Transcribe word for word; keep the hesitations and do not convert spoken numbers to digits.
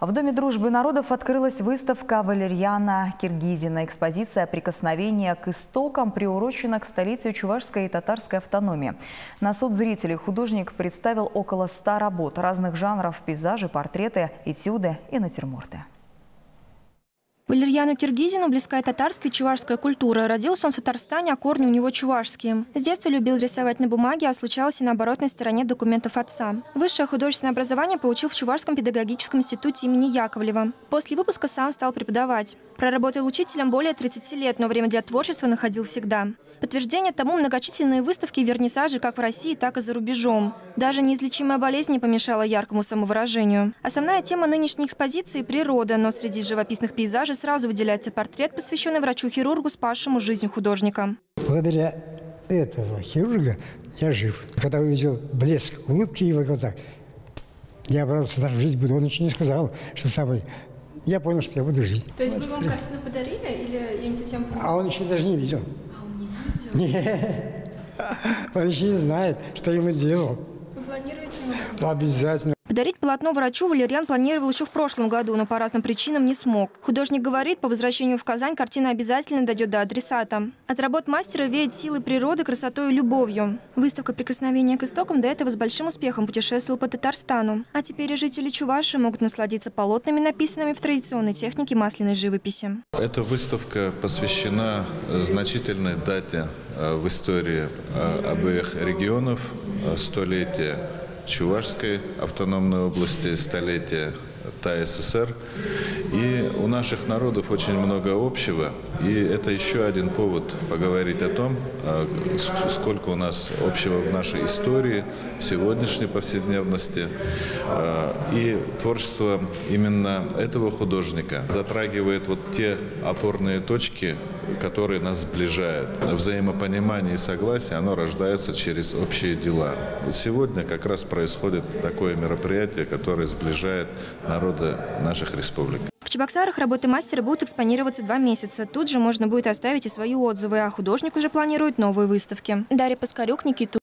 В Доме дружбы народов открылась выставка Валериана Киргизина. Экспозиция «Прикосновение к истокам» приурочена к столетию чувашской и татарской автономии. На суд зрителей художник представил около ста работ разных жанров: пейзажи, портреты, этюды и натюрморты. Валерьяну Киргизину близка и татарская, и чувашская культура. Родился он в Татарстане, а корни у него чувашские. С детства любил рисовать на бумаге, а случалось и на оборотной стороне документов отца. Высшее художественное образование получил в Чувашском педагогическом институте имени Яковлева. После выпуска сам стал преподавать. Проработал учителем более тридцати лет, но время для творчества находил всегда. Подтверждение тому многочисленные выставки и вернисажи как в России, так и за рубежом. Даже неизлечимая болезнь не помешала яркому самовыражению. Основная тема нынешней экспозиции – природа, но среди живописных пейзажей сразу выделяется портрет, посвященный врачу-хирургу, спасшему жизнь художника. Благодаря этого хирурга я жив. Когда увидел блеск улыбки в его глазах, я обрадовался, даже жить буду. Он ничего не сказал, что самый. Я понял, что я буду жить. То есть вот. Вы вам картину подарили, или я не совсем понял? А он еще даже не видел. А он не видел? Нет. Он еще не знает, что ему делал. Вы планируете ему? Обязательно. Подарить полотно врачу Валериан планировал еще в прошлом году, но по разным причинам не смог. Художник говорит, по возвращению в Казань картина обязательно дойдет до адресата. От работ мастера веет силой природы, красотой и любовью. Выставка «Прикосновение к истокам» до этого с большим успехом путешествовала по Татарстану. А теперь и жители Чуваши могут насладиться полотнами, написанными в традиционной технике масляной живописи. Эта выставка посвящена значительной дате в истории обеих регионов, столетия Чувашской автономной области, столетия Та Эс Эс Эр. И у наших народов очень много общего. И это еще один повод поговорить о том, сколько у нас общего в нашей истории, в сегодняшней повседневности. И творчество именно этого художника затрагивает вот те опорные точки, которые нас сближают. Взаимопонимание и согласие, оно рождается через общие дела. Сегодня как раз происходит такое мероприятие, которое сближает народы наших республик. В Чебоксарах работы мастера будут экспонироваться два месяца. Тут же можно будет оставить и свои отзывы, а художник уже планирует новые выставки. Дарья Паскарюк, Никитин.